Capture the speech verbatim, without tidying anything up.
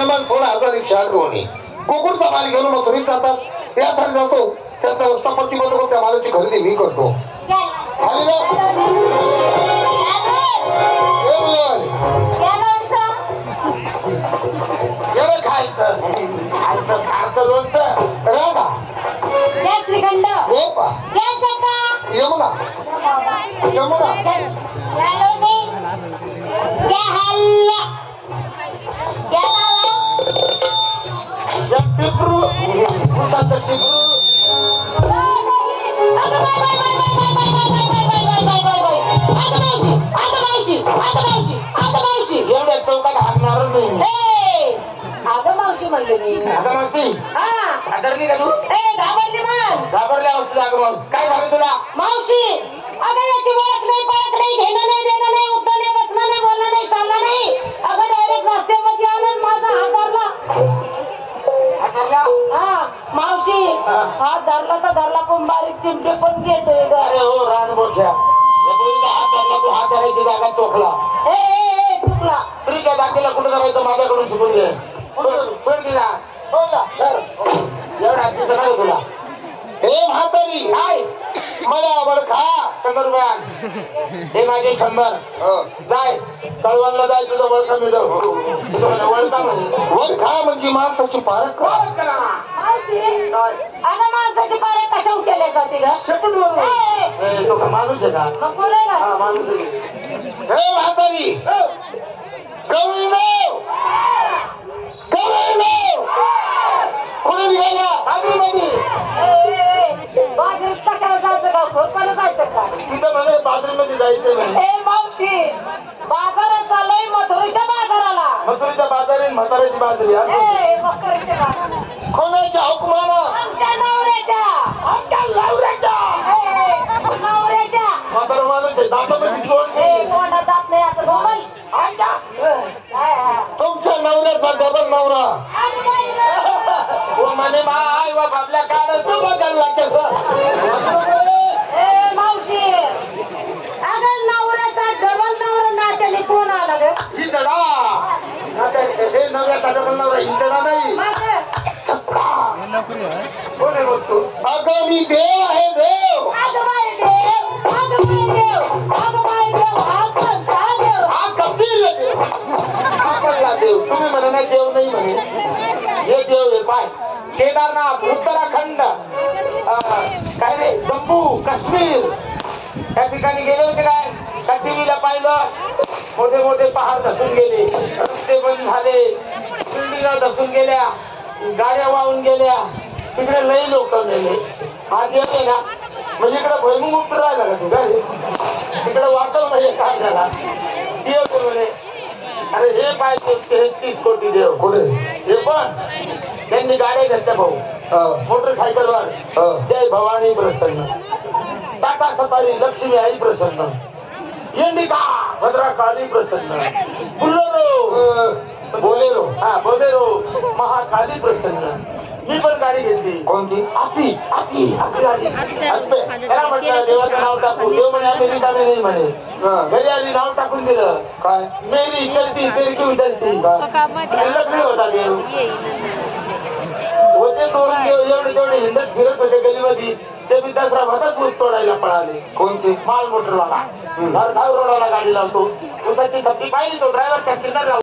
من صورة هذا الجالوني، كوكور سامالي كلو مطريد كاتا، يا سامي جاتو، كاتا وستقبلتي بدو كاتا مالتي كهري مي كاتو. هلا. يا رك هايتا، هايتا كارتا لونتا، رادا. يا سريكندا. يبا. يا سكا. يمنا. يمنا. جالوني. يا هلا. يا मावशी हा धरला तर धरला पण बारीक चिमटे पण घेतोय ग. अरे हो रानबोख्या हात धरला तू हात धरायची जागा चोखला ए ए चोखला तरी काय बाकीला कुठं जायचं माझ्याकडून शिकून घे. सोड दिला सोडला एवढा हात सगळं तुला ए म्हातारी आय मला बळ खा शंभर रुपये हे माझे शंभर जाय कळवणला जाय तुझं वळखा मिळव वळखा म्हणजे वळखा म्हणजे माणसाची पारख अगं माणसाची पारख कशा केल्या जाते ग शपथ बरोबर तो माणूस आहे का नको रे हा माणूस आहे हे म्हातारी गवळी नो गवळी नो कोणी गेला भाकरी बाई बाजरी कशाला जायचं का खोपाला जायचं का तिथं म्हणे बाजरीमध्ये जायचं म्हणे ए मावशी बाजारात चाललंय मथुरीच्या बाजाराला मथुरीच्या बाजारी म्हाताऱ्याची बाजरी ए मथुरीच्या बाजारी कोणाच्या हुकमाना आमच्या नवऱ्याच्या आमच्या नवऱ्याच्या ए नवऱ्याच्या म्हातारा माणूस दातामध्ये कोण ए कोणा दात नाही असं डोबल आमच्या तुमच्या नवऱ्याचा डबल नवरा माने बाय वा आपल्या काळ सुबा करू लागतस ए मावशी अगं नवऱ्याचा डबल नवरा नात्याने कोण आला ग इकडा नात्याने हे नवऱ्याचा डबल नवरा इकडा नाही हे नोकरी आहे कोण आहे तू अगं मी देव आहे देव अगं बाई देव अगं बाई देव अगं बाई देव आपण काय देव हा कबीर देव आपला देव तुम्ही म्हणा नाही देव नाही म्हणे हे देव हे पाय केदारनाथ उत्तराखंड काय रे जम्मू काश्मीर त्या ठिकाणी गेले होते काय त्या टीव्हीला पाहिलं मोठे मोठे पहाड धसून गेले रस्ते बंद झाले बिल्डिंगा धसून गेल्या गाड्या वाहून गेल्या तिकडे लई लोक गेले हा देव आहे ना म्हणजे इकडे भैमुंग उठून राहिला का तू काय तिकडे वाटव म्हणजे काय झाला देव म्हणे अरे हे पाहिजे तेहतीस कोटी देव पुढे हे पण त्यांनी गाड्या घेतल्या भाऊ मोटरसायकल वर जय भवानी प्रसन्न टाटा सफारी लक्ष्मी आई प्रसन्न इंडिका भद्रा काली प्रसन्न बुलेरो बोलेरो हा बोलेरो महाकाली प्रसन्न मी पण गाडी घेतली कोणती आपली आपली आपली गाडी त्याला म्हटलं देवाचं नाव टाकून देव म्हणे आम्ही रिकामे नाही म्हणे घरी आली नाव टाकून दिलं काय मेरी चलती तेरी क्यू चलती शिल्लक नाही होता देव होते तोडून देव एवढे तेवढे हिंडत फिरत होते गलीमध्ये ते मी दसरा भातात ऊस तोडायला पळाले कोणते माल मोटरवाला हरधाव रोडाला गाडी लावतो ऊसाची थप्पी पाहिली तो ड्रायव्हर त्या किल्ला